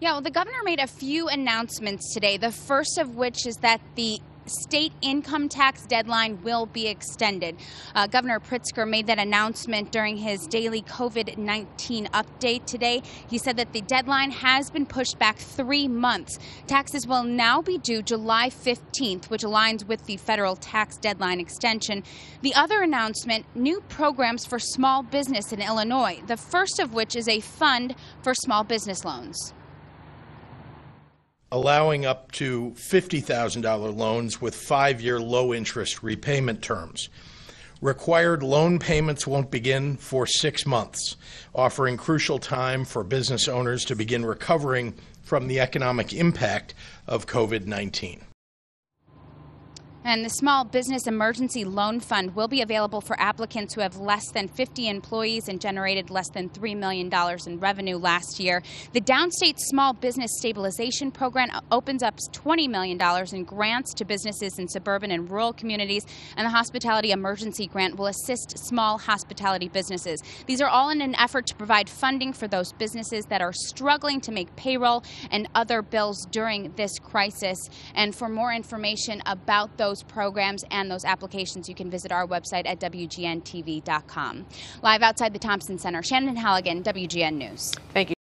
Yeah, well, the governor made a few announcements today, the first of which is that the state income tax deadline will be extended. Governor Pritzker made that announcement during his daily COVID-19 update today. He said that the deadline has been pushed back 3 months. Taxes will now be due July 15th, which aligns with the federal tax deadline extension. The other announcement, new programs for small business in Illinois, the first of which is a fund for small business loans, allowing up to $50,000 loans with 5-year low interest repayment terms. Required loan payments won't begin for 6 months, offering crucial time for business owners to begin recovering from the economic impact of COVID-19. And the Small Business Emergency Loan Fund will be available for applicants who have less than 50 employees and generated less than $3 million in revenue last year. The Downstate Small Business Stabilization Program opens up $20 million in grants to businesses in suburban and rural communities, and the Hospitality Emergency Grant will assist small hospitality businesses. These are all in an effort to provide funding for those businesses that are struggling to make payroll and other bills during this crisis. And for more information about those programs and those applications, you can visit our website at wgntv.com. Live outside the Thompson Center, Shannon Halligan, WGN News. Thank you.